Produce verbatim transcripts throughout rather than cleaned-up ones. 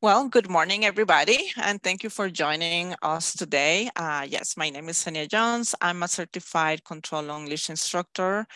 Well, good morning, everybody, and thank you for joining us today. Uh, yes, my name is Xenia Jones. I'm a certified Control Unleashed instructor,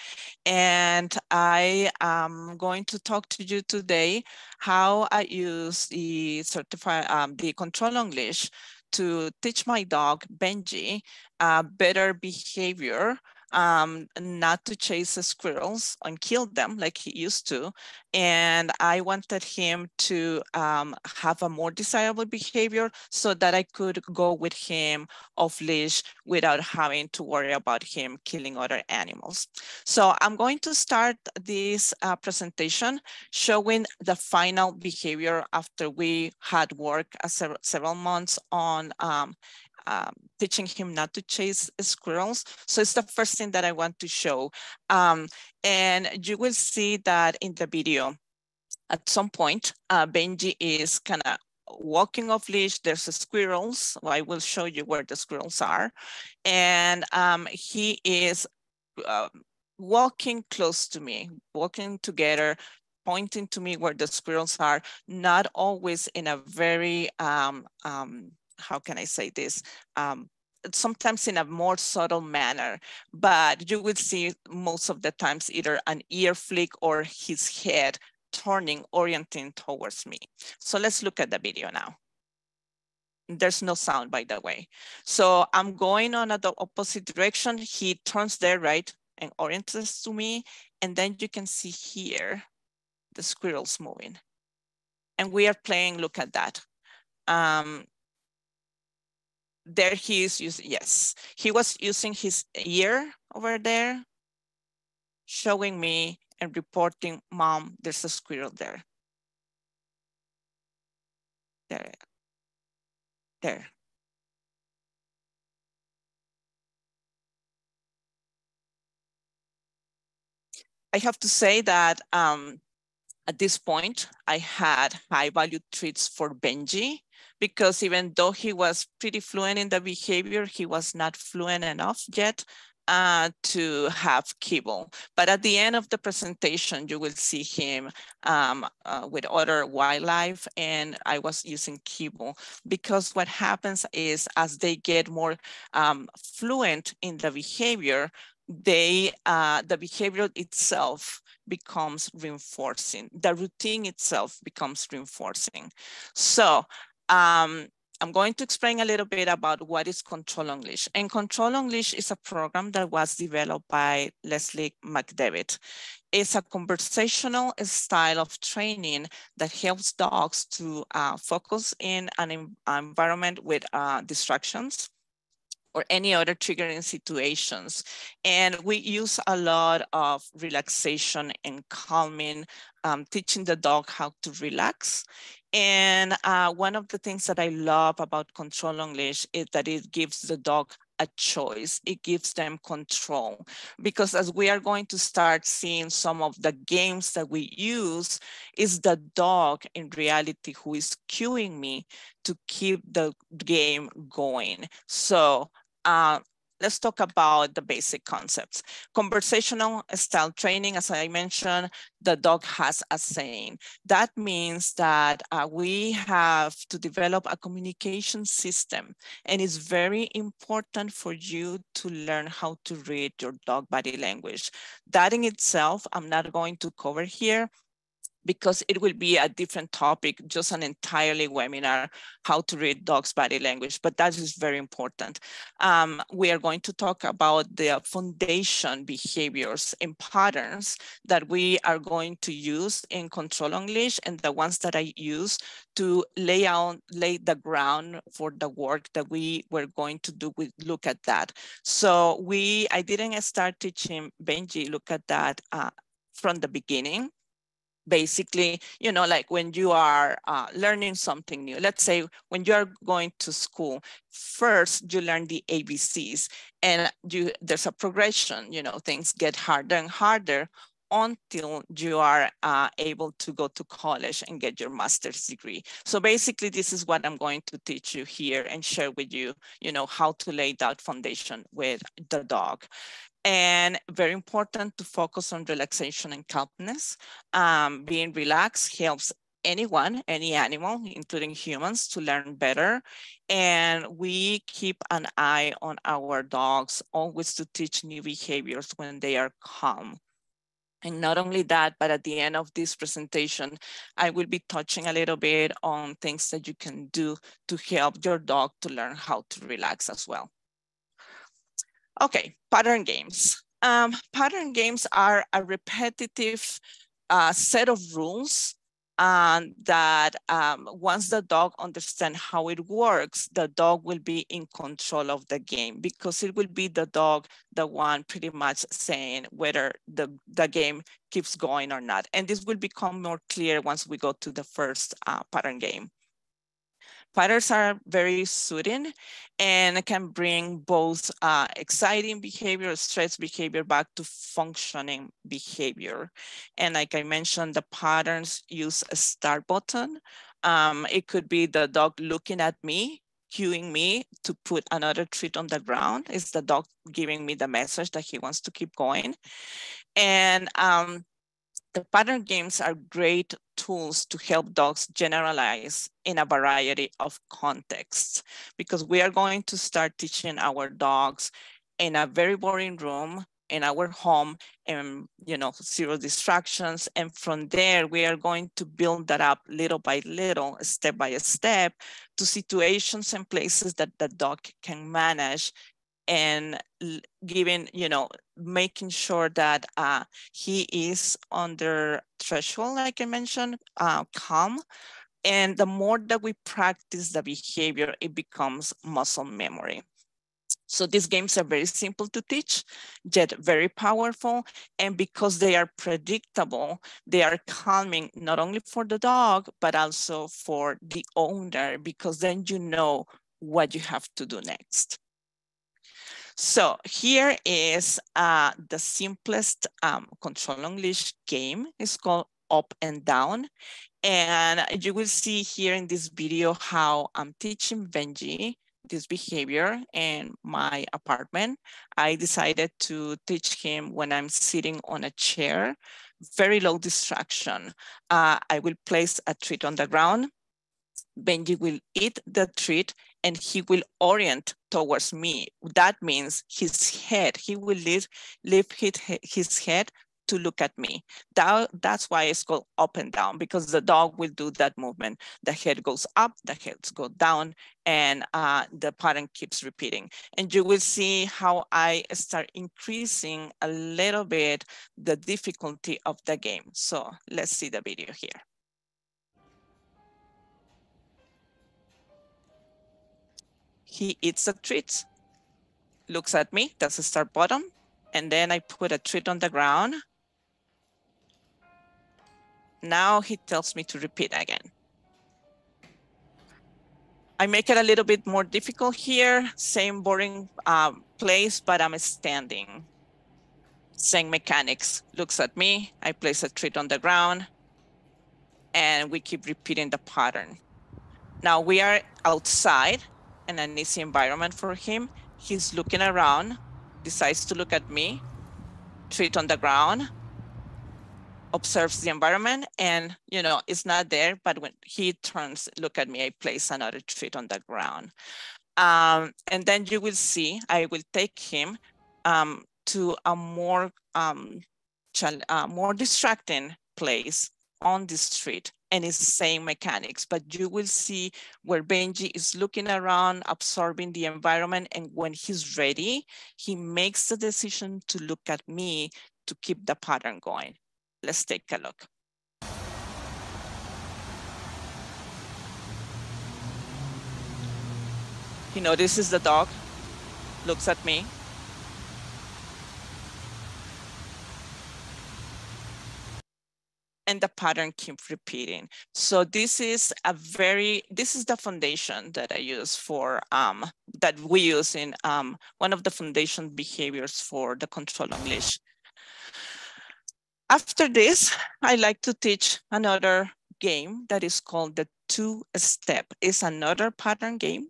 and I am going to talk to you today how I use the certified um, the Control Unleashed to teach my dog Benji uh, better behavior. Um, not to chase the squirrels and kill them like he used to. And I wanted him to um, have a more desirable behavior so that I could go with him off leash without having to worry about him killing other animals. So I'm going to start this uh, presentation showing the final behavior after we had worked uh, several months on um, Um, teaching him not to chase squirrels. So it's the first thing that I want to show. Um, and you will see that in the video, at some point, uh, Benji is kind of walking off leash. There's a squirrels. Well, I will show you where the squirrels are. And um, he is uh, walking close to me, walking together, pointing to me where the squirrels are, not always in a very, um, um, how can I say this? Um, sometimes in a more subtle manner, but you would see most of the times either an ear flick or his head turning, orienting towards me. So let's look at the video now. There's no sound, by the way. So I'm going on the opposite direction. He turns there, right, and orients to me. And then you can see here, the squirrels moving. And we are playing Look At That. Um, There he is using, yes, he was using his ear over there, showing me and reporting, Mom, there's a squirrel there. There, there. I have to say that um, at this point, I had high value treats for Benji, because even though he was pretty fluent in the behavior, he was not fluent enough yet uh, to have kibble. But at the end of the presentation, you will see him um, uh, with other wildlife, and I was using kibble because what happens is as they get more um, fluent in the behavior, they uh, the behavior itself becomes reinforcing. The routine itself becomes reinforcing. So, Um, I'm going to explain a little bit about what is Control Unleashed. And Control Unleashed is a program that was developed by Leslie McDevitt. It's a conversational style of training that helps dogs to uh, focus in an environment with uh, distractions or any other triggering situations. And we use a lot of relaxation and calming, um, teaching the dog how to relax. And uh, one of the things that I love about Control Unleashed is that it gives the dog a choice. It gives them control, because as we are going to start seeing some of the games that we use, is the dog in reality who is cueing me to keep the game going. So uh, let's talk about the basic concepts. Conversational style training, as I mentioned, the dog has a saying. That means that uh, we have to develop a communication system, and it's very important for you to learn how to read your dog body language. That in itself, I'm not going to cover here, because it will be a different topic, just an entirely webinar, how to read dogs' body language, but that is very important. Um, we are going to talk about the foundation behaviors and patterns that we are going to use in Control Unleashed, and the ones that I use to lay out, lay the ground for the work that we were going to do with Look At That. So we, I didn't start teaching Benji Look At That uh, from the beginning. Basically, you know, like when you are uh, learning something new, let's say when you're going to school, first you learn the A B Cs and you, there's a progression, you know, things get harder and harder until you are uh, able to go to college and get your master's degree. So basically, this is what I'm going to teach you here and share with you, you know, how to lay that foundation with the dog. And very important to focus on relaxation and calmness. Um, being relaxed helps anyone, any animal, including humans, to learn better. And we keep an eye on our dogs, always to teach new behaviors when they are calm. And not only that, but at the end of this presentation, I will be touching a little bit on things that you can do to help your dog to learn how to relax as well. Okay, pattern games. Um, pattern games are a repetitive uh, set of rules and that um, once the dog understands how it works, the dog will be in control of the game because it will be the dog, the one pretty much saying whether the, the game keeps going or not. And this will become more clear once we go to the first uh, pattern game. Patterns are very soothing and can bring both uh, exciting behavior, stress behavior back to functioning behavior. And like I mentioned, the patterns use a start button. Um, it could be the dog looking at me, cueing me to put another treat on the ground. It's the dog giving me the message that he wants to keep going. And um, the pattern games are great tools to help dogs generalize in a variety of contexts, because we are going to start teaching our dogs in a very boring room in our home and, you know, zero distractions. And from there, we are going to build that up little by little, step by step, to situations and places that the dog can manage, and giving, you know, making sure that uh, he is under threshold, like I mentioned, uh, calm. And the more that we practice the behavior, it becomes muscle memory. So these games are very simple to teach, yet very powerful. And because they are predictable, they are calming not only for the dog, but also for the owner, because then you know what you have to do next. So here is uh, the simplest um, Control Unleashed game. It's called Up and Down. And you will see here in this video how I'm teaching Benji this behavior in my apartment. I decided to teach him when I'm sitting on a chair, very low distraction. Uh, I will place a treat on the ground. Benji will eat the treat and he will orient towards me. That means his head, he will lift, lift his head to look at me. That, that's why it's called Up and Down, because the dog will do that movement. The head goes up, the heads go down, and uh, the pattern keeps repeating. And you will see how I start increasing a little bit the difficulty of the game. So let's see the video here. He eats a treat, looks at me, that's a start button, and then I put a treat on the ground. Now he tells me to repeat again. I make it a little bit more difficult here, same boring um, place, but I'm standing. Same mechanics, looks at me, I place a treat on the ground, and we keep repeating the pattern. Now we are outside, and an easy environment for him. He's looking around, decides to look at me, treat on the ground, observes the environment, and you know, it's not there, but when he turns, look at me, I place another treat on the ground. Um, and then you will see, I will take him um, to a more, um, uh, more distracting place on the street, and it's the same mechanics, but you will see where Benji is looking around, absorbing the environment, and when he's ready, he makes the decision to look at me to keep the pattern going. Let's take a look. He notices the dog, looks at me, and the pattern keeps repeating. So this is a very, this is the foundation that I use for, um, that we use in um, one of the foundation behaviors for the Control Unleashed. After this, I like to teach another game that is called the Two Step. It's another pattern game.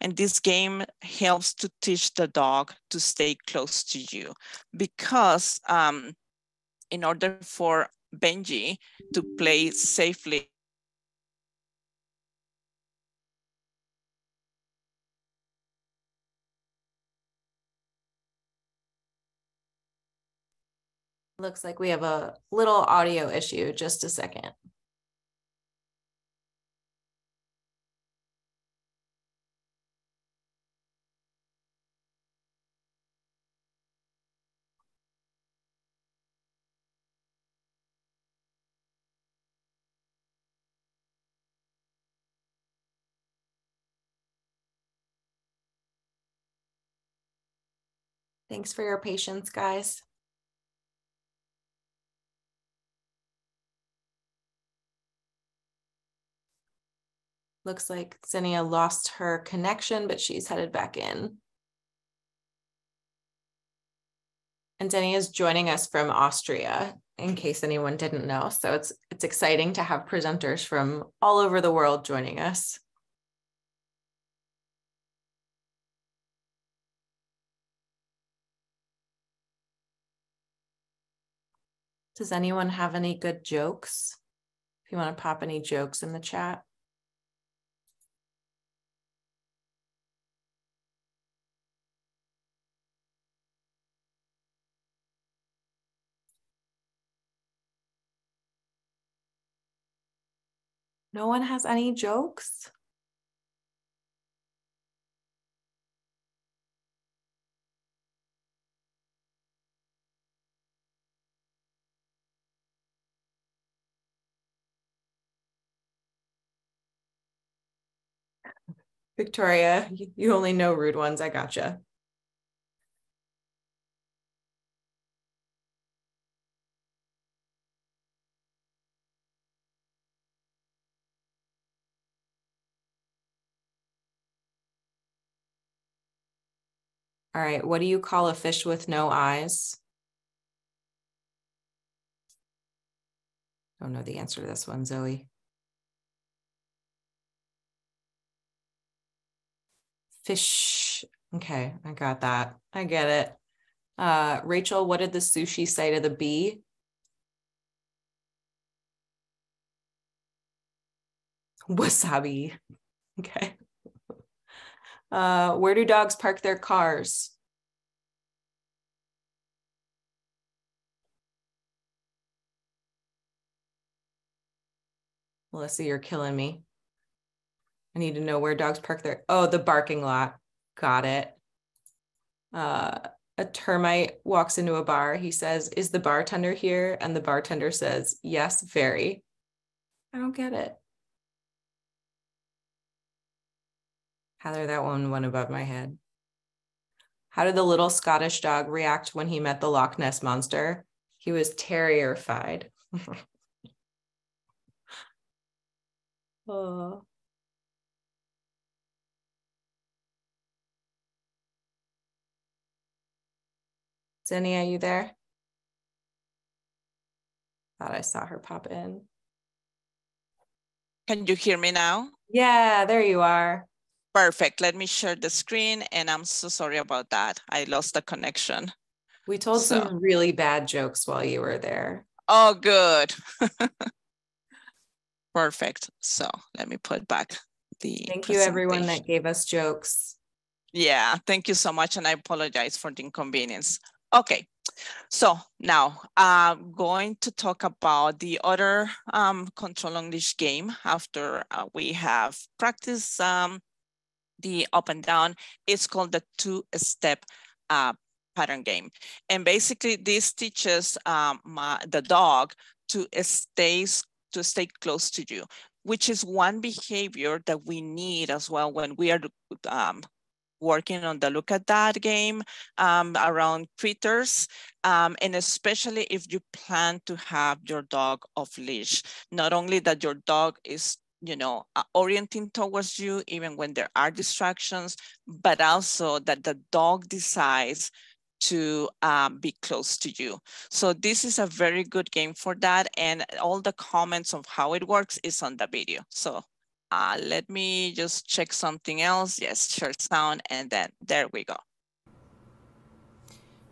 And this game helps to teach the dog to stay close to you, because um, in order for Benji to play safely Looks like we have a little audio issue. Just a second. Thanks for your patience, guys. Looks like Xenia lost her connection, but she's headed back in. And Xenia is joining us from Austria, in case anyone didn't know. So it's, it's exciting to have presenters from all over the world joining us. Does anyone have any good jokes? If you want to pop any jokes in the chat. No one has any jokes? Victoria, you only know rude ones. I gotcha. All right, what do you call a fish with no eyes? Don't know the answer to this one, Zoe. Fish. Okay, I got that. I get it. Uh, Rachel, what did the sushi say to the bee? Wasabi. Okay. Uh, where do dogs park their cars? Melissa, you're killing me. I need to know where dogs park their, oh, the barking lot. Got it. Uh, a termite walks into a bar. He says, is the bartender here? And the bartender says, yes, very. I don't get it. Heather, that one went above my head. How did the little Scottish dog react when he met the Loch Ness monster? He was terrified. Oh. Xenia, are you there? Thought I saw her pop in. Can you hear me now? Yeah, there you are. Perfect. Let me share the screen, and I'm so sorry about that. I lost the connection. We told so. some really bad jokes while you were there. Oh, good. Perfect. So let me put back the Thank you, everyone that gave us jokes. Yeah, thank you so much, and I apologize for the inconvenience. Okay, so now I'm going to talk about the other um, Control Unleashed game after uh, we have practiced um, the up and down. It's called the two-step uh, pattern game. And basically this teaches um, my, the dog to stay, to stay close to you, which is one behavior that we need as well when we are um, working on the Look At That game um, around critters, um, and especially if you plan to have your dog off leash. Not only that your dog is, you know, uh, orienting towards you even when there are distractions, but also that the dog decides to um, be close to you. So this is a very good game for that, and all the comments of how it works is on the video. So Uh, let me just check something else. Yes, share sound, and then there we go.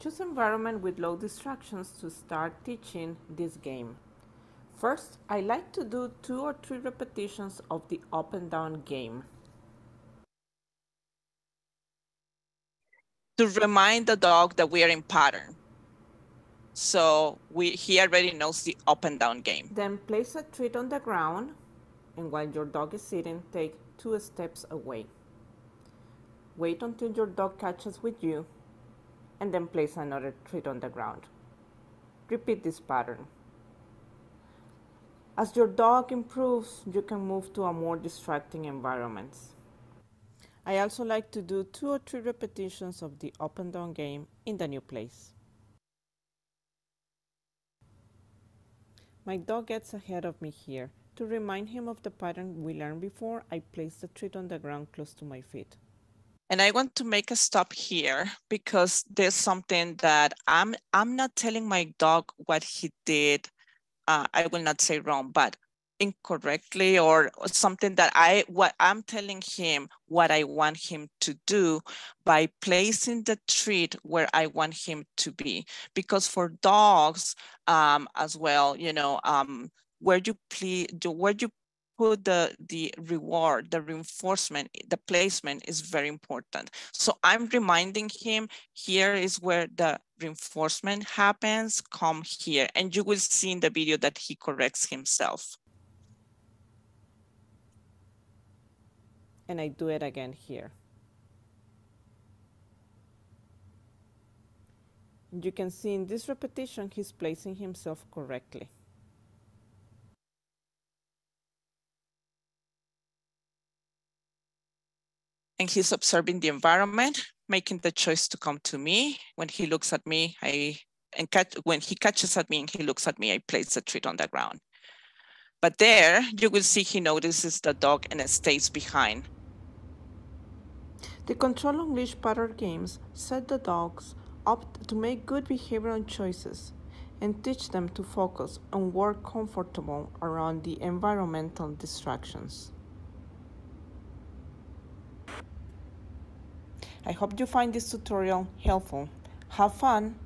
Choose environment with low distractions to start teaching this game. First, I like to do two or three repetitions of the up and down game. To remind the dog that we are in pattern. So we he already knows the up and down game. Then place a treat on the ground, and while your dog is sitting, take two steps away. Wait until your dog catches with you, and then place another treat on the ground. Repeat this pattern. As your dog improves, you can move to a more distracting environment. I also like to do two or three repetitions of the up and down game in the new place. My dog gets ahead of me here. To remind him of the pattern we learned before, I place the treat on the ground close to my feet. And I want to make a stop here because there's something that I'm, I'm not telling my dog what he did. Uh, I will not say wrong, but incorrectly or, or something that I, what I'm telling him what I want him to do by placing the treat where I want him to be. Because for dogs um, as well, you know, um, where you please, where you put the, the reward, the reinforcement, the placement is very important. So I'm reminding him, here is where the reinforcement happens, come here. And you will see in the video that he corrects himself. And I do it again here. You can see in this repetition, he's placing himself correctly. And he's observing the environment, making the choice to come to me. When he looks at me, I and catch, when he catches at me and he looks at me, I place the treat on the ground. But there, you will see he notices the dog and it stays behind. The Control Unleashed pattern games set the dogs up to make good behavioral choices and teach them to focus and work comfortable around the environmental distractions. I hope you find this tutorial helpful. Have fun.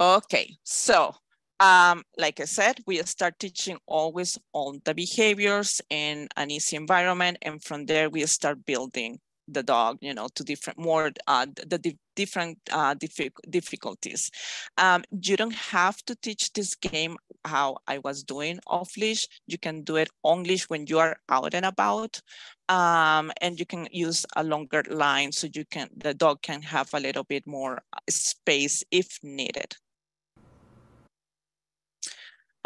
Okay, so um, like I said, we start teaching always on the behaviors in an easy environment. And from there, we start building the dog, you know, to different, more uh, the di different uh, diffi difficulties. Um, you don't have to teach this game how I was doing off leash. You can do it on leash when you are out and about, um, and you can use a longer line so you can the dog can have a little bit more space if needed.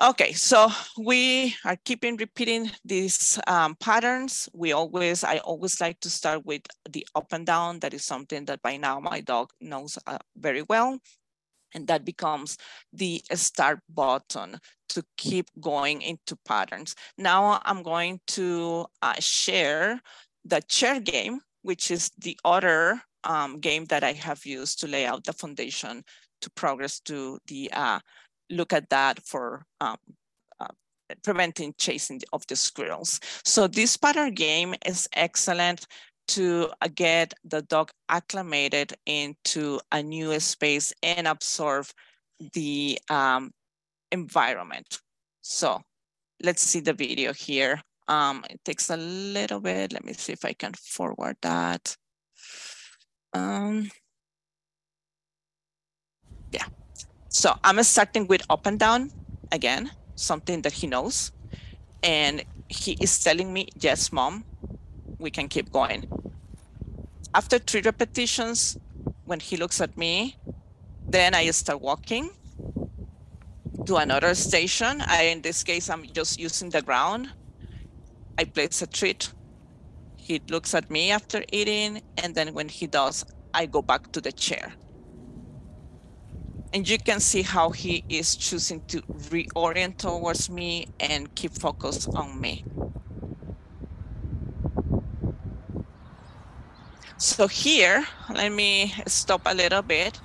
Okay, so we are keeping repeating these um, patterns. We always, I always like to start with the up and down. That is something that by now my dog knows uh, very well. And that becomes the start button to keep going into patterns. Now I'm going to uh, share the chair game, which is the other um, game that I have used to lay out the foundation to progress to the uh, Look At That for um, uh, preventing chasing of the squirrels. So this pattern game is excellent to uh, get the dog acclimated into a new space and absorb the um, environment. So let's see the video here. Um, it takes a little bit. Let me see if I can forward that. Um, yeah. So I'm starting with up and down, again, something that he knows. And he is telling me, yes, mom, we can keep going. After three repetitions, when he looks at me, then I start walking to another station. I, in this case, I'm just using the ground. I place a treat. He looks at me after eating. And then when he does, I go back to the chair. And you can see how he is choosing to reorient towards me and keep focus on me. So here, let me stop a little bit.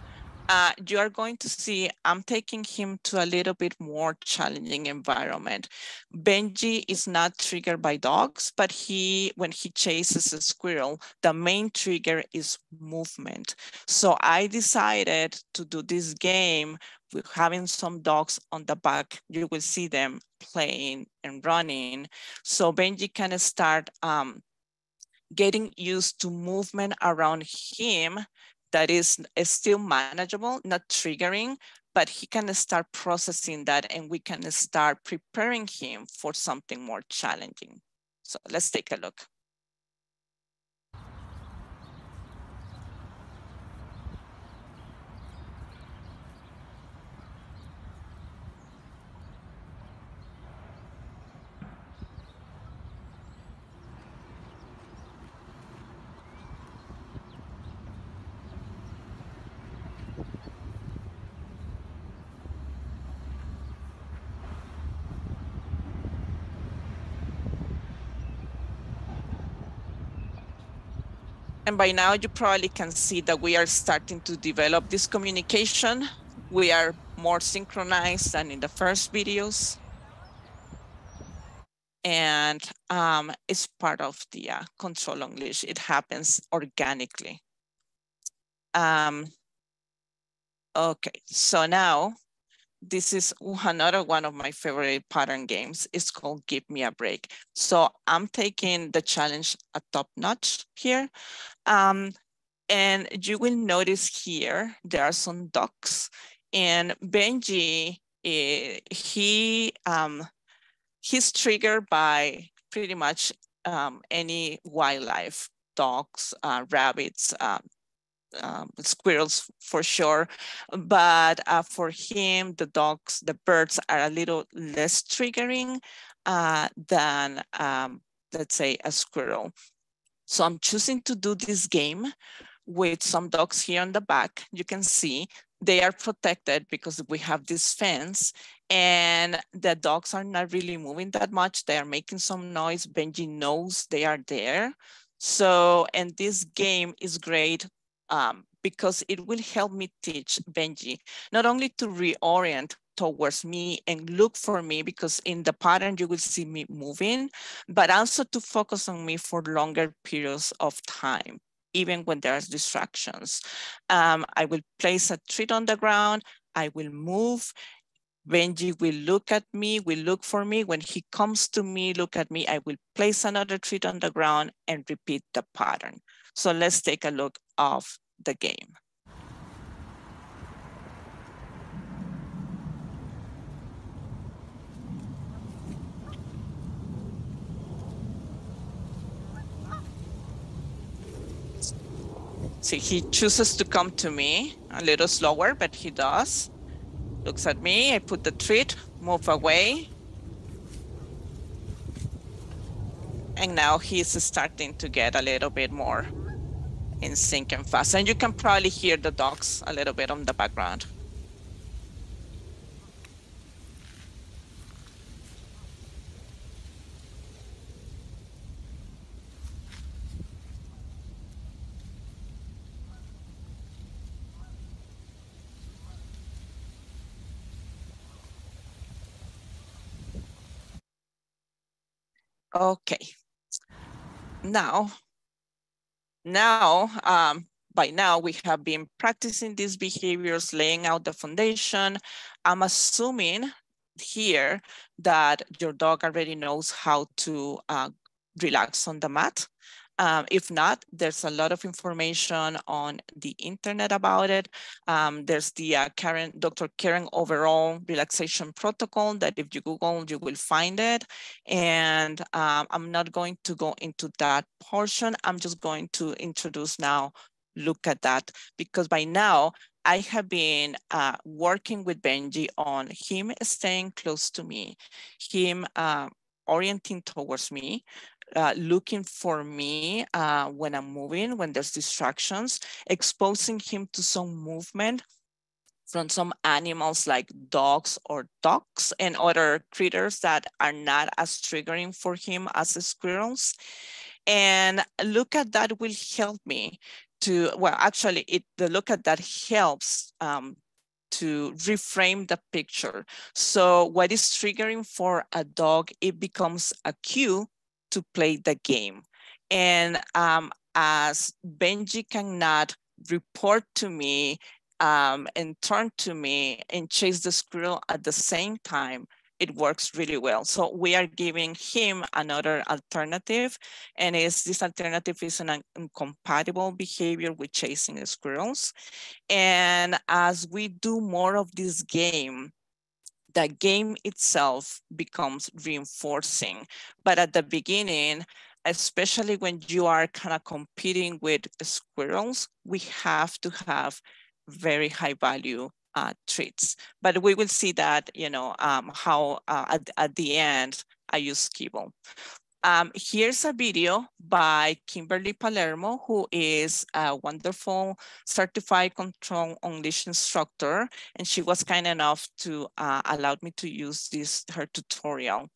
Uh, you are going to see I'm taking him to a little bit more challenging environment. Benji is not triggered by dogs, but he, when he chases a squirrel, the main trigger is movement. So I decided to do this game with having some dogs on the back. You will see them playing and running. So Benji can start um, getting used to movement around him that is, is still manageable, not triggering, but he can start processing that and we can start preparing him for something more challenging. So let's take a look. And by now you probably can see that we are starting to develop this communication. We are more synchronized than in the first videos. And um, it's part of the uh, Control Unleashed. It happens organically. Um, okay, so now this is another one of my favorite pattern games. It's called Give Me a Break. So I'm taking the challenge a top notch here. Um, and you will notice here, there are some ducks. And Benji, eh, he um, he's triggered by pretty much um, any wildlife, dogs, uh, rabbits, uh, Um, squirrels for sure, but uh, for him, the dogs, the birds are a little less triggering uh, than, um, let's say, a squirrel. So I'm choosing to do this game with some dogs here on the back. You can see they are protected because we have this fence and the dogs are not really moving that much. They are making some noise. Benji knows they are there. So, and this game is great Um, because it will help me teach Benji, not only to reorient towards me and look for me, because in the pattern you will see me moving, but also to focus on me for longer periods of time, even when there are distractions. Um, I will place a treat on the ground, I will move, Benji will look at me, will look for me. When he comes to me, look at me, I will place another treat on the ground and repeat the pattern. So let's take a look of the game. See, he chooses to come to me a little slower, but he does. Looks at me, I put the treat, move away. And now he's starting to get a little bit more in sync and fast. And you can probably hear the dogs a little bit on the background. Okay, now, Now, um, by now we have been practicing these behaviors, laying out the foundation. I'm assuming here that your dog already knows how to uh, relax on the mat. Um, if not, there's a lot of information on the internet about it. Um, there's the uh, Karen, Doctor Karen Overall relaxation protocol that if you Google, you will find it. And um, I'm not going to go into that portion. I'm just going to introduce now, Look At That, because by now I have been uh, working with Benji on him staying close to me, him uh, orienting towards me, Uh, looking for me uh, when I'm moving, when there's distractions, exposing him to some movement from some animals like dogs or ducks and other critters that are not as triggering for him as squirrels. And Look At That will help me to, well, actually it, the Look At That helps um, to reframe the picture. So what is triggering for a dog, it becomes a cue to play the game. And um, as Benji cannot report to me um, and turn to me and chase the squirrel at the same time, it works really well. So we are giving him another alternative, and is this alternative is an incompatible behavior with chasing squirrels. And as we do more of this game, the game itself becomes reinforcing. But at the beginning, especially when you are kind of competing with squirrels, we have to have very high value uh, treats. But we will see that, you know, um, how uh, at, at the end, I use kibble. Um, here's a video by Kimberly Palermo, who is a wonderful certified Control Unleashed instructor. And she was kind enough to uh, allow me to use this, her tutorial.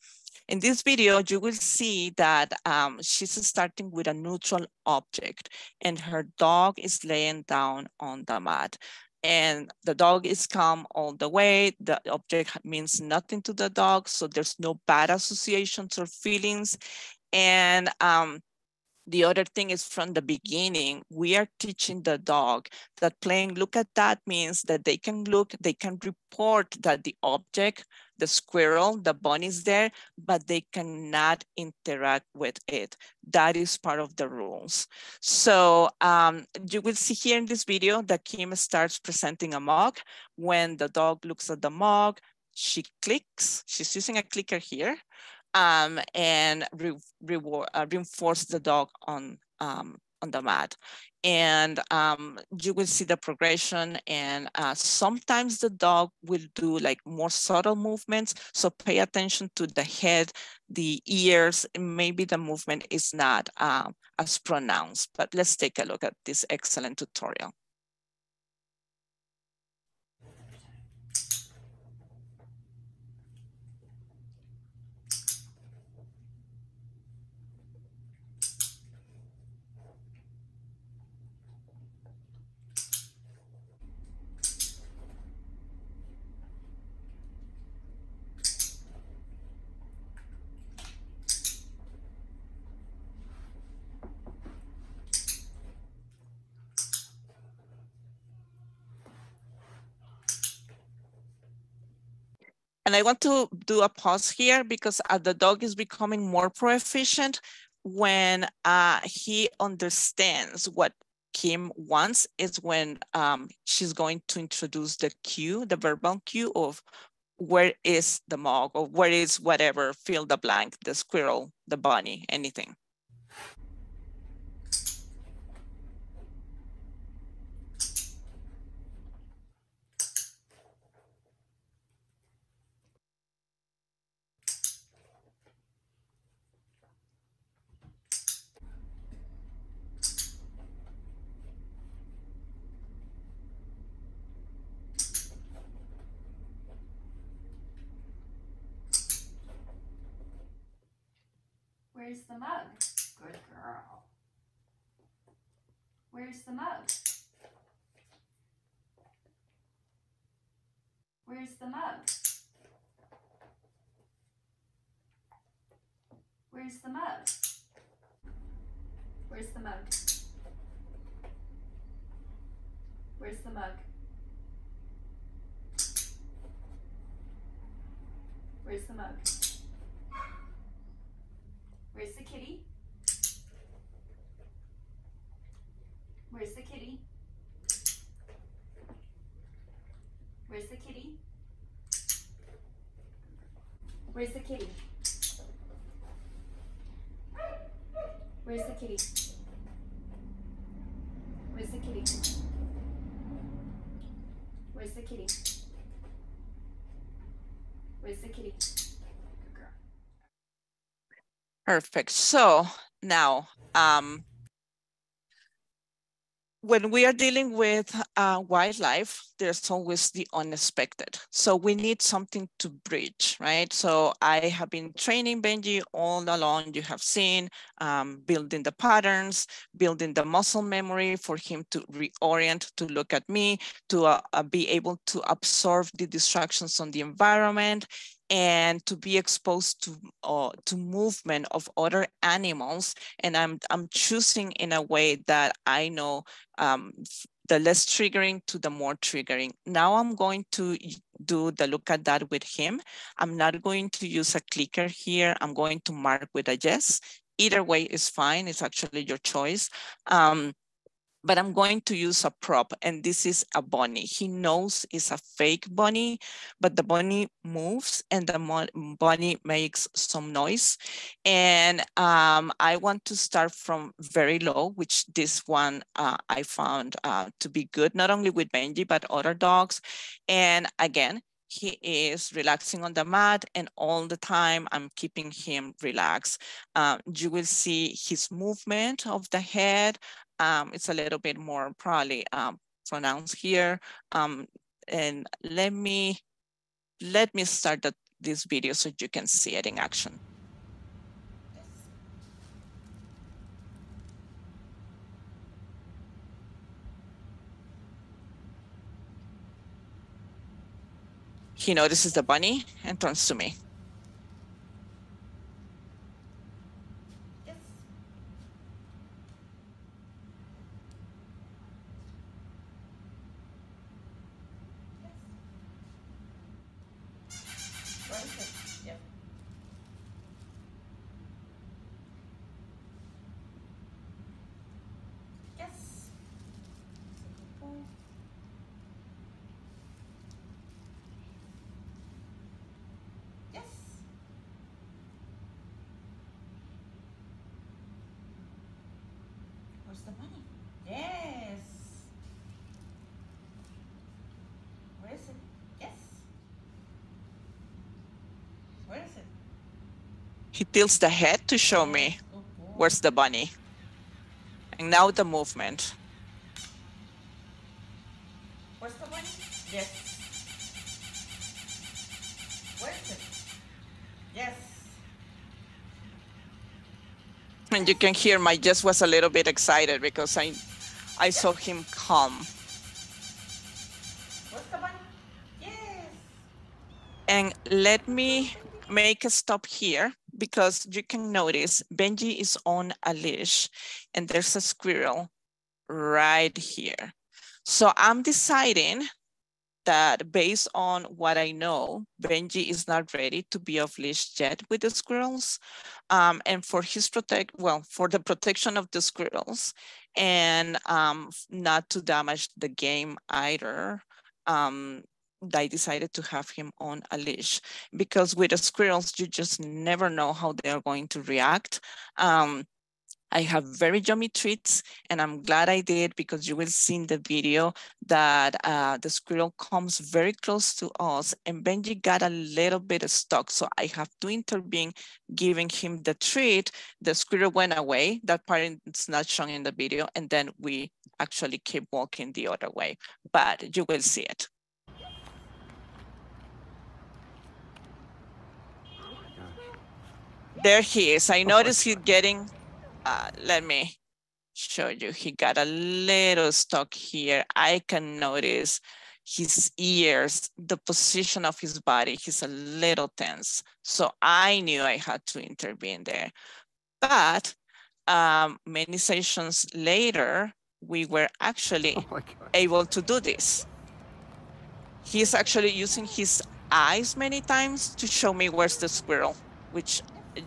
In this video, you will see that um, she's starting with a neutral object and her dog is laying down on the mat. And the dog is calm all the way. The object means nothing to the dog, so there's no bad associations or feelings. And um, the other thing is, from the beginning, we are teaching the dog that playing Look At That means that they can look, they can report that the object, the squirrel, the bunny is there, but they cannot interact with it. That is part of the rules. So um, you will see here in this video that Kim starts presenting a mug. When the dog looks at the mug, she clicks, she's using a clicker here, um, and re reward, uh, reinforce the dog on, um, on the mat. And um, you will see the progression, and uh, sometimes the dog will do like more subtle movements. So pay attention to the head, the ears, and maybe the movement is not um, as pronounced, but let's take a look at this excellent tutorial. And I want to do a pause here because uh, the dog is becoming more proficient when uh, he understands what Kim wants. Is when um, she's going to introduce the cue, the verbal cue of where is the mug or where is whatever, fill the blank, the squirrel, the bunny, anything. Where's the mug? Good girl. Where's the mug? Where's the mug? Where's the mug? Where's the mug? Where's the mug? Where's the mug? Where's the kitty? Where's the kitty? Where's the kitty? Where's the kitty? Where's the kitty? Where's the kitty? Where's the kitty? Where's the kitty? Perfect. So now, um, when we are dealing with uh, wildlife, there's always the unexpected. So we need something to bridge, right? So I have been training Benji all along. You have seen um, building the patterns, building the muscle memory for him to reorient, to look at me, to uh, uh, be able to absorb the distractions on the environment, and to be exposed to uh, to movement of other animals. And I'm, I'm choosing in a way that I know um, the less triggering to the more triggering. Now I'm going to do the look at that with him. I'm not going to use a clicker here. I'm going to mark with a yes. Either way is fine. It's actually your choice. Um, but I'm going to use a prop, and this is a bunny. He knows it's a fake bunny, but the bunny moves and the bunny makes some noise. And um, I want to start from very low, which this one uh, I found uh, to be good, not only with Benji, but other dogs. And again, he is relaxing on the mat, and all the time I'm keeping him relaxed. Uh, you will see his movement of the head. Um, it's a little bit more probably um, pronounced here. Um, and let me, let me start the, this video so you can see it in action. He notices the bunny and turns to me. He tilts the head to show me where's the bunny. And now the movement. Where's the bunny? Yes. Where is it? Yes. And you can hear my just was a little bit excited because I, I yes. saw him calm. Where's the bunny? Yes. And let me make a stop here, because you can notice Benji is on a leash and there's a squirrel right here. So I'm deciding that based on what I know, Benji is not ready to be off leash yet with the squirrels. Um, and for his protect, well, for the protection of the squirrels and um, not to damage the game either, um, I decided to have him on a leash, because with the squirrels, you just never know how they are going to react. Um, I have very yummy treats, and I'm glad I did, because you will see in the video that uh, the squirrel comes very close to us and Benji got a little bit stuck. So I have to intervene, giving him the treat. The squirrel went away. That part is not shown in the video. And then we actually keep walking the other way, but you will see it. There he is. I noticed he's getting, uh, let me show you. He got a little stuck here. I can notice his ears, the position of his body. He's a little tense. So I knew I had to intervene there. But um, many sessions later, we were actually oh able to do this. He's actually using his eyes many times to show me where's the squirrel, which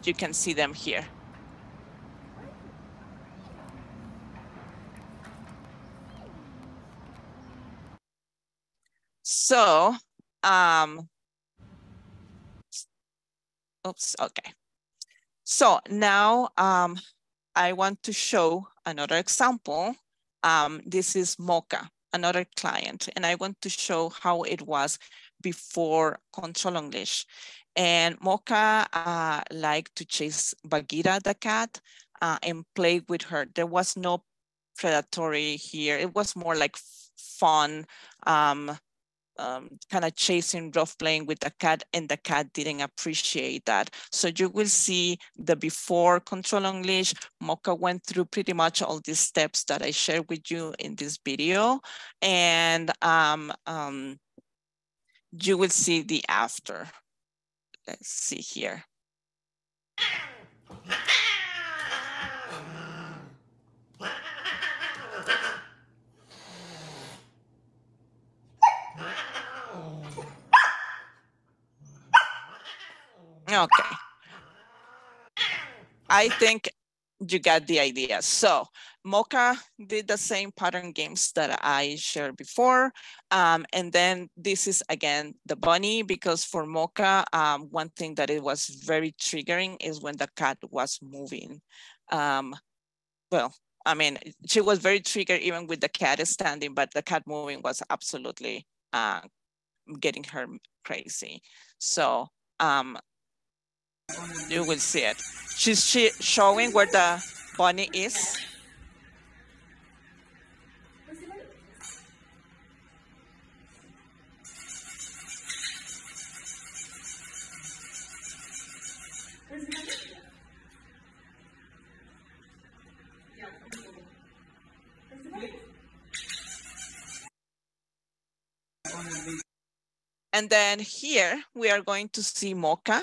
you can see them here. So, um, oops, okay. So now um, I want to show another example. Um, this is Mocha, another client, and I want to show how it was before Control Unleashed. And Mocha uh, liked to chase Bagheera the cat uh, and play with her. There was no predatory here. It was more like fun, um, um, kind of chasing, rough playing with the cat, and the cat didn't appreciate that. So you will see the before Control Unleashed, Mocha went through pretty much all these steps that I shared with you in this video. And um, um, you will see the after. Let's see here. Okay. I think you got the idea. So Mocha did the same pattern games that I shared before. Um, and then this is, again, the bunny, because for Mocha, um, one thing that it was very triggering is when the cat was moving. Um, well, I mean, she was very triggered even with the cat standing, but the cat moving was absolutely uh, getting her crazy. So um, you will see it. She's she showing where the bunny is. And then here we are going to see Mocha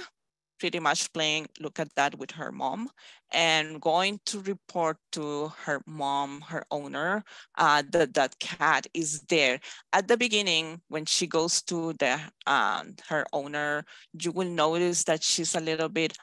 pretty much playing Look At That with her mom and going to report to her mom, her owner, uh, that that cat is there. At the beginning, when she goes to the um, her owner, you will notice that she's a little bit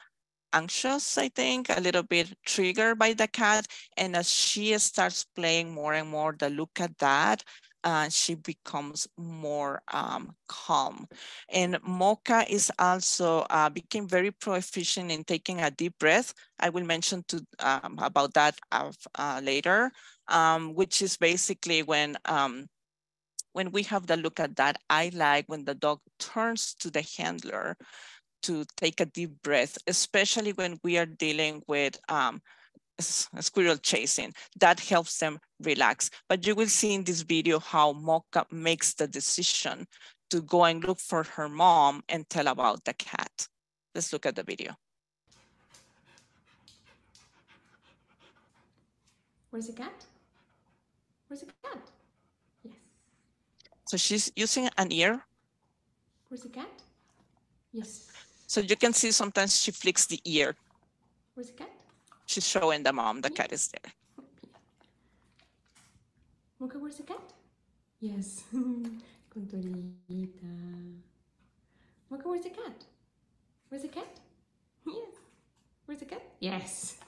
anxious, I think, a little bit triggered by the cat. And as she starts playing more and more the Look At That, Uh, she becomes more um, calm. And Mocha is also uh, became very proficient in taking a deep breath. I will mention to, um, about that uh, later, um, which is basically when, um, when we have the Look At That, I like when the dog turns to the handler to take a deep breath, especially when we are dealing with um, squirrel chasing. That helps them relax. But you will see in this video how Mocha makes the decision to go and look for her mom and tell about the cat. Let's look at the video. Where's the cat? Where's the cat? Yes. So she's using an ear. Where's the cat? Yes. So you can see sometimes she flicks the ear. Where's the cat? She's showing the mom the cat is there. Mocha, where's the cat? Yes. Contorita. Mocha, where's the cat? Where's the cat? Yes. Where's the cat? Yes.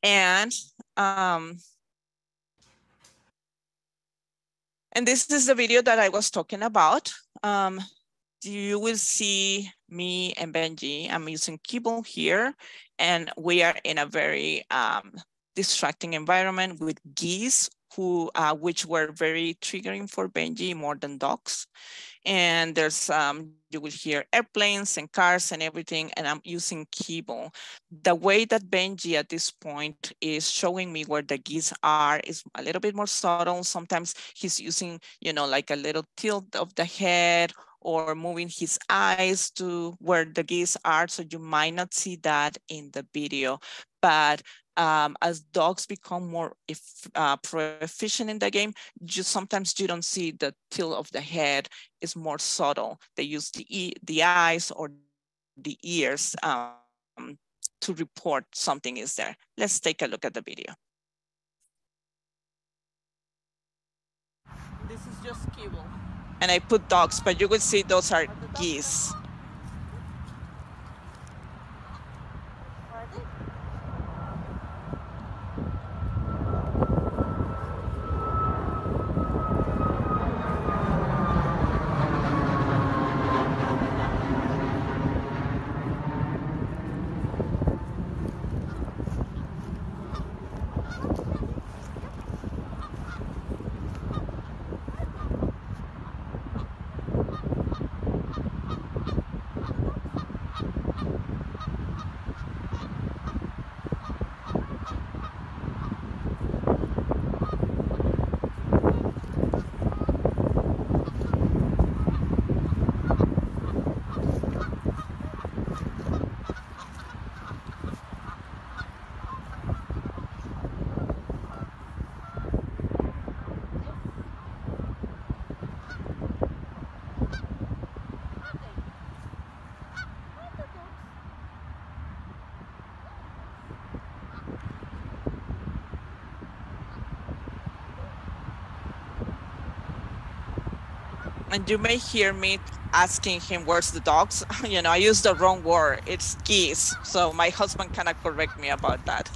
And um and this is the video that I was talking about. Um You will see me and Benji. I'm using Kibble here, and we are in a very um, distracting environment with geese, who uh, which were very triggering for Benji more than dogs. And there's um, you will hear airplanes and cars and everything. And I'm using Kibble. The way that Benji at this point is showing me where the geese are is a little bit more subtle. Sometimes he's using, you know, like a little tilt of the head, or moving his eyes to where the geese are. So you might not see that in the video, but um, as dogs become more if, uh, proficient in the game, you, sometimes you don't see the tilt of the head. It's more subtle. They use the, e the eyes or the ears um, to report something is there. Let's take a look at the video. This is just Kibble. And I put dogs, but you will see those are geese. and you may hear me asking him, where's the dogs? You know, I used the wrong word. It's geese. So my husband kind of correct me about that.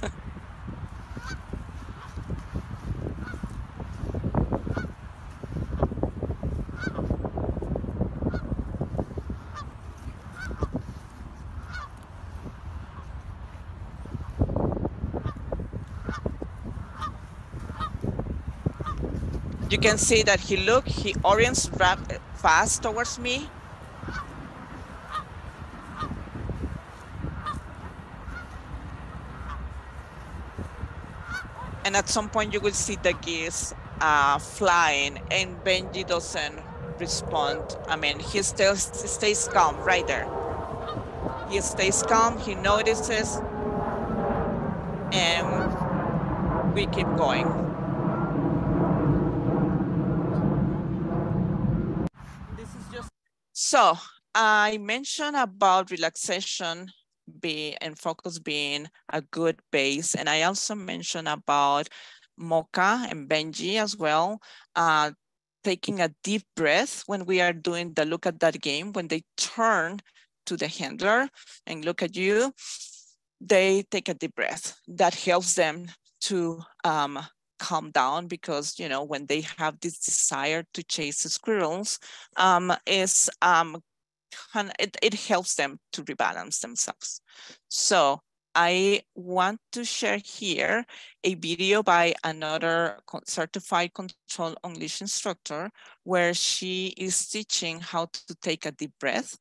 You can see that he look, he orients rapid, fast towards me. And at some point you will see the geese uh, flying, and Benji doesn't respond. I mean, he still stays calm right there. He stays calm, he notices, and we keep going. So I mentioned about relaxation be and focus being a good base. And I also mentioned about Mocha and Benji as well, uh, taking a deep breath when we are doing the look at that game. When they turn to the handler and look at you, they take a deep breath. That helps them to um, calm down, because you know when they have this desire to chase the squirrels, um, is um, it, it helps them to rebalance themselves. So I want to share here a video by another certified Control Unleashed instructor, where she is teaching how to take a deep breath.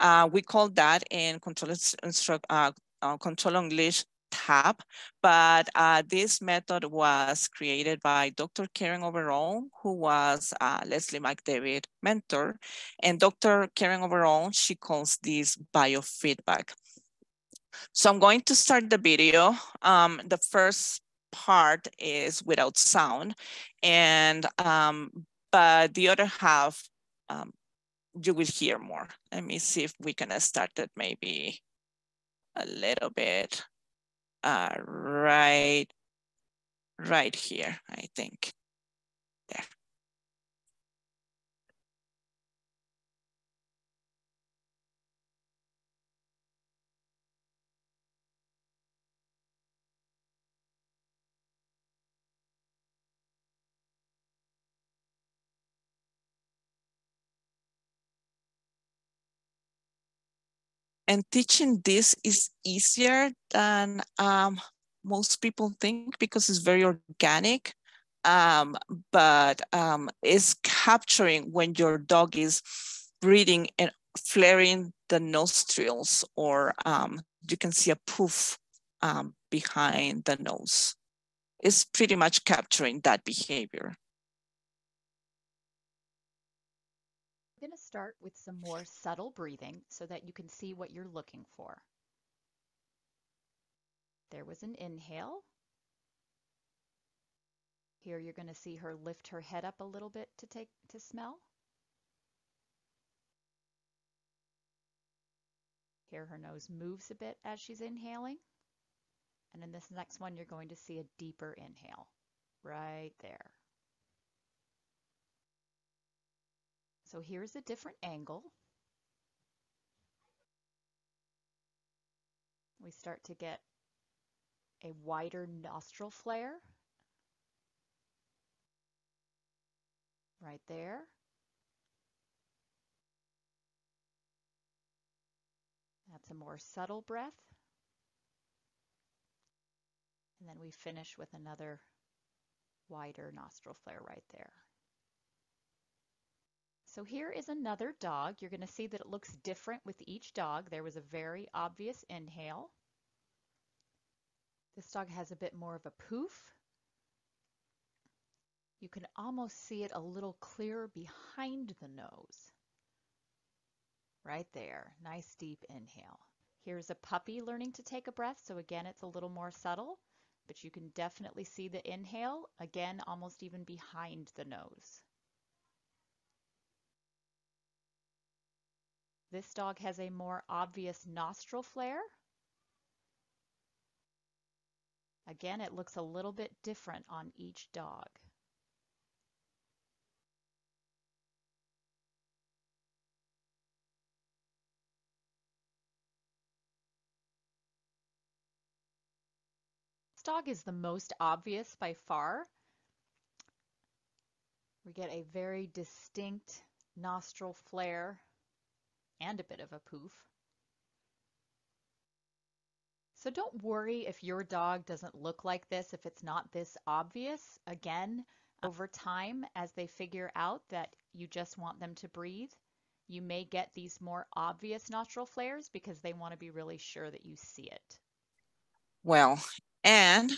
Uh, we call that in Control Unleashed, uh, uh, Control Unleashed tab, but uh, this method was created by Doctor Karen Overall, who was uh, Leslie McDevitt mentor. And Doctor Karen Overall, she calls this biofeedback. So I'm going to start the video. Um, the first part is without sound, and um, but the other half, um, you will hear more. Let me see if we can start it maybe a little bit. Uh, right, right here, I think, there. And teaching this is easier than um, most people think, because it's very organic, um, but um, it's capturing when your dog is breathing and flaring the nostrils, or um, you can see a poof um, behind the nose. It's pretty much capturing that behavior. I'm going to start with some more subtle breathing so that you can see what you're looking for. There was an inhale. Here you're going to see her lift her head up a little bit to take to smell. Here her nose moves a bit as she's inhaling. And in this next one you're going to see a deeper inhale right there. So here's a different angle. We start to get a wider nostril flare right there. That's a more subtle breath. And then we finish with another wider nostril flare right there. So here is another dog. You're going to see that it looks different with each dog. There was a very obvious inhale. This dog has a bit more of a poof. You can almost see it a little clearer behind the nose. Right there, nice deep inhale. Here's a puppy learning to take a breath. So again, it's a little more subtle, but you can definitely see the inhale, again, almost even behind the nose. This dog has a more obvious nostril flare. Again, it looks a little bit different on each dog. Cat's dog is the most obvious by far. We get a very distinct nostril flare and a bit of a poof. So don't worry if your dog doesn't look like this, if it's not this obvious. Again, over time, as they figure out that you just want them to breathe, you may get these more obvious nostril flares because they want to be really sure that you see it. Well, and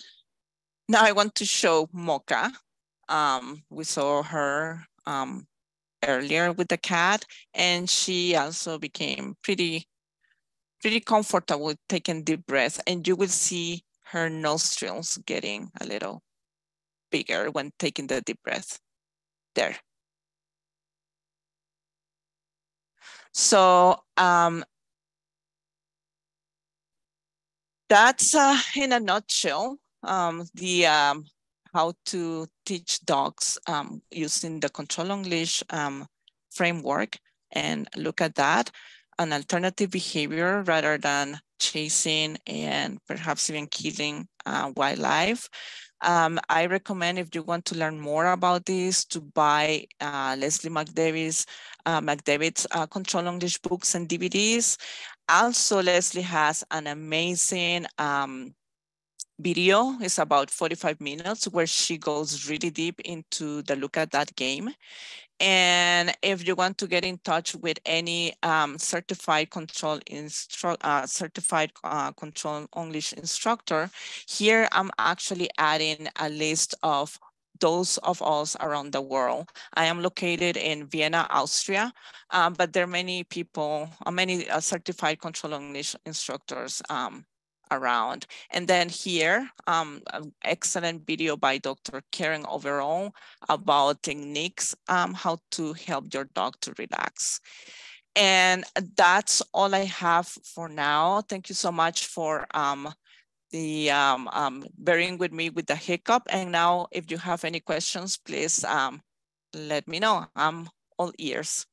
now I want to show Mocha. Um, we saw her um, earlier with the cat, and she also became pretty pretty comfortable taking deep breaths, and you will see her nostrils getting a little bigger when taking the deep breath there. So um, that's uh, in a nutshell, um, the um, how to teach dogs um, using the Control Unleashed um, framework, and Look At That, an alternative behavior rather than chasing and perhaps even killing uh, wildlife. Um, I recommend, if you want to learn more about this, to buy uh, Leslie McDevitt's, uh, McDevitt's uh, Control Unleashed books and D V Ds. Also, Leslie has an amazing um, video. It's about forty-five minutes where she goes really deep into the Look At That game. And if you want to get in touch with any um, certified control instru uh, certified uh, Control Unleashed instructor, here I'm actually adding a list of those of us around the world. I am located in Vienna, Austria, um, but there are many people, uh, many uh, certified Control Unleashed instructors um, around. And then here, um, an excellent video by Doctor Karen Overall about techniques, um, how to help your dog to relax. And that's all I have for now. Thank you so much for um, the um, um, bearing with me with the hiccup. And now, if you have any questions, please um, let me know. I'm all ears.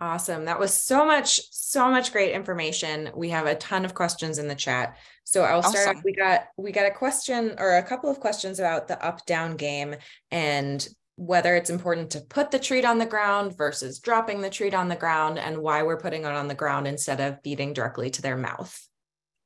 Awesome. That was so much, so much great information. We have a ton of questions in the chat. So I'll start. Awesome. We got, we got a question or a couple of questions about the up-down game and whether it's important to put the treat on the ground versus dropping the treat on the ground, and why we're putting it on the ground instead of feeding directly to their mouth.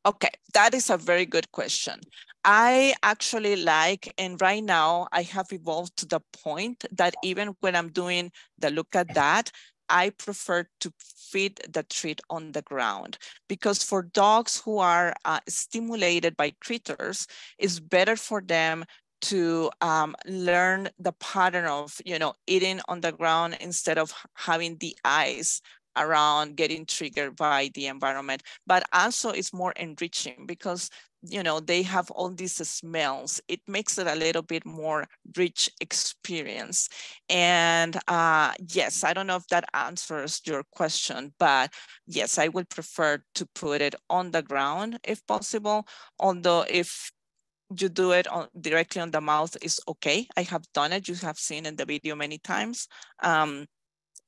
Okay, that is a very good question. I actually like, and right now I have evolved to the point that even when I'm doing the Look At That, I prefer to feed the treat on the ground, because for dogs who are uh, stimulated by critters, it's better for them to um, learn the pattern of, you know, eating on the ground instead of having the eyes around getting triggered by the environment. But also it's more enriching because, you know, they have all these smells. It makes it a little bit more rich experience. And uh, yes, I don't know if that answers your question, but yes, I would prefer to put it on the ground if possible. Although if you do it on, directly on the mouth, is okay. I have done it. You have seen in the video many times. Um,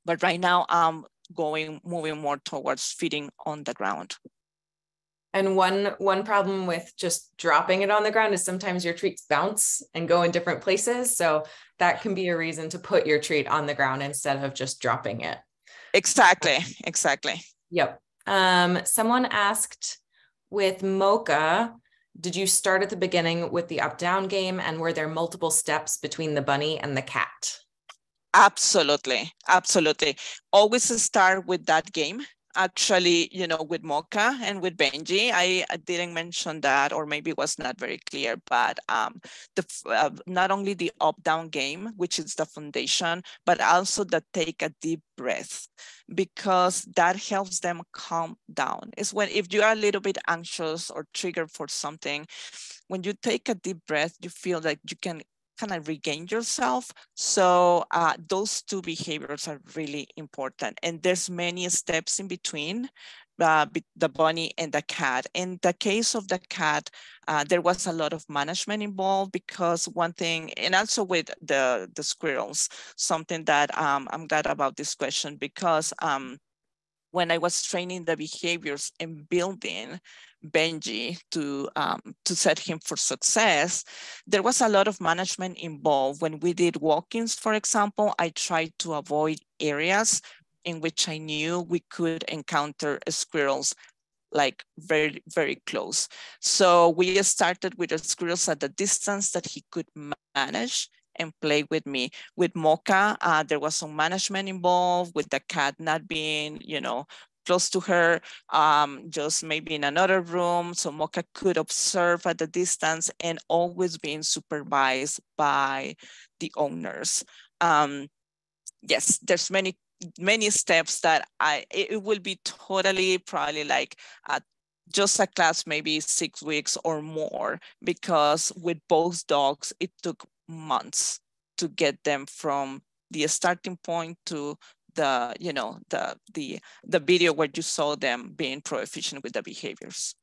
but right now I'm going, moving more towards feeding on the ground. And one, one problem with just dropping it on the ground is sometimes your treats bounce and go in different places. So that can be a reason to put your treat on the ground instead of just dropping it. Exactly, exactly. Yep. Um, someone asked, with Mocha, did you start at the beginning with the up-down game, and were there multiple steps between the bunny and the cat? Absolutely, absolutely. Always start with that game. Actually, you know, with Mocha and with Benji, I, I didn't mention that, or maybe it was not very clear, but um, the uh, not only the up-down game, which is the foundation, but also the take a deep breath, because that helps them calm down. It's when, if you are a little bit anxious or triggered for something, when you take a deep breath, you feel like you can kind of regain yourself. So uh, those two behaviors are really important. And there's many steps in between uh, the bunny and the cat. In the case of the cat, uh, there was a lot of management involved, because one thing, and also with the, the squirrels, something that um, I'm glad about this question, because um, when I was training the behaviors and building Benji to, um, to set him for success, there was a lot of management involved. When we did walk-ins, for example, I tried to avoid areas in which I knew we could encounter squirrels like very, very close. So we started with the squirrels at the distance that he could manage and play with me. With Mocha, uh, there was some management involved with the cat not being, you know, close to her, um, just maybe in another room. So Mocha could observe at the distance and always being supervised by the owners. Um, yes, there's many, many steps that I, it will be totally probably like a just a class, maybe six weeks or more, because with both dogs, it took months to get them from the starting point to the, you know, the the the video where you saw them being proficient with the behaviors.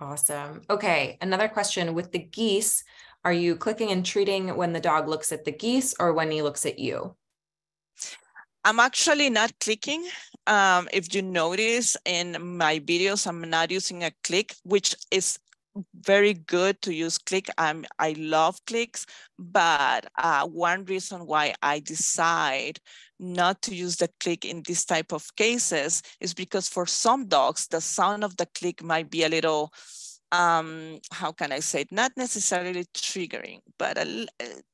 Awesome. Okay, another question with the geese. Are you clicking and treating when the dog looks at the geese or when he looks at you? I'm actually not clicking. Um, if you notice in my videos, I'm not using a click, which is very good to use click. I'm, I love clicks, but uh, one reason why I decide not to use the click in this type of cases is because for some dogs, the sound of the click might be a little, um, how can I say it? Not necessarily triggering, but a,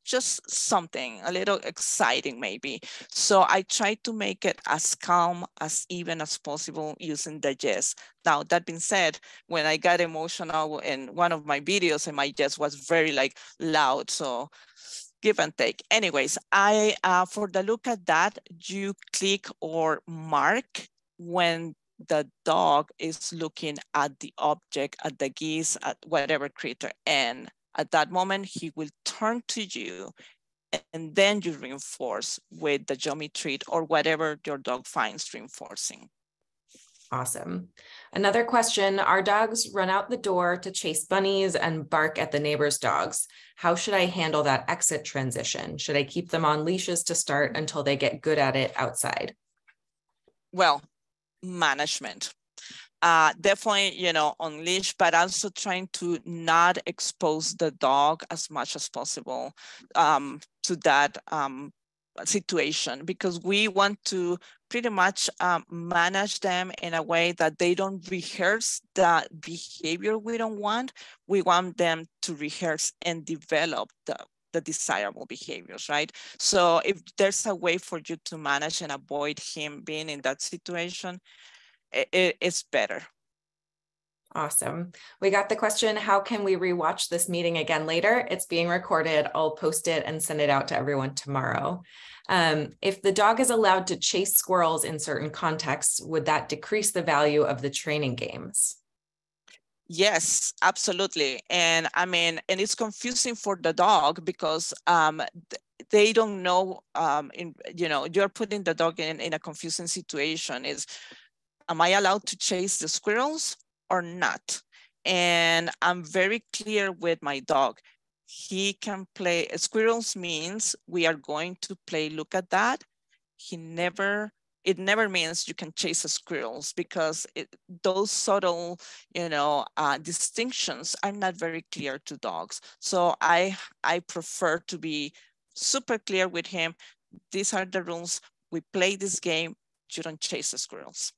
just something, a little exciting maybe. So I try to make it as calm as even as possible using the yes. Now, that being said, when I got emotional in one of my videos and my yes was very like loud, so give and take. Anyways, I uh, for the look at that, you click or mark when the dog is looking at the object, at the geese, at whatever creature. And at that moment, he will turn to you and then you reinforce with the yummy treat or whatever your dog finds reinforcing. Awesome. Another question, our dogs run out the door to chase bunnies and bark at the neighbor's dogs. How should I handle that exit transition? Should I keep them on leashes to start until they get good at it outside? Well, management. Uh, definitely, you know, unleash, but also trying to not expose the dog as much as possible um, to that um, situation, because we want to pretty much um, manage them in a way that they don't rehearse the behavior we don't want. We want them to rehearse and develop the the desirable behaviors, right? So if there's a way for you to manage and avoid him being in that situation, it, it's better. Awesome. We got the question, how can we rewatch this meeting again later? It's being recorded. I'll post it and send it out to everyone tomorrow. Um, if the dog is allowed to chase squirrels in certain contexts, would that decrease the value of the training games? Yes, absolutely. And I mean, and it's confusing for the dog because um, they don't know, um, in, you know, you're putting the dog in, in a confusing situation. Is, am I allowed to chase the squirrels or not? And I'm very clear with my dog. He can play, squirrels means we are going to play, look at that. He never It never means you can chase the squirrels because it, those subtle, you know, uh, distinctions are not very clear to dogs. So I, I prefer to be super clear with him. These are the rules. We play this game. You don't chase the squirrels.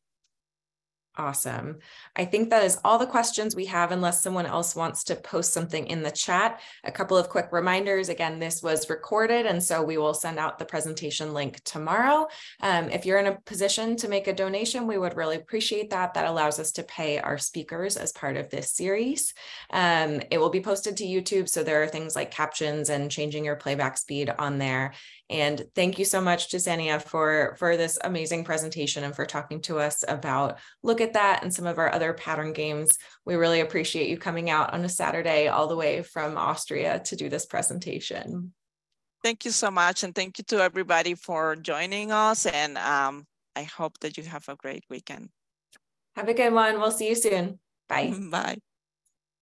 Awesome. I think that is all the questions we have, unless someone else wants to post something in the chat. A couple of quick reminders. Again, this was recorded, and so we will send out the presentation link tomorrow. Um, if you're in a position to make a donation, we would really appreciate that. That allows us to pay our speakers as part of this series. Um, it will be posted to YouTube, so there are things like captions and changing your playback speed on there. And thank you so much to Xenia for, for this amazing presentation and for talking to us about Look at That and some of our other pattern games. We really appreciate you coming out on a Saturday all the way from Austria to do this presentation. Thank you so much. And thank you to everybody for joining us. And um, I hope that you have a great weekend. Have a good one. We'll see you soon. Bye. Bye.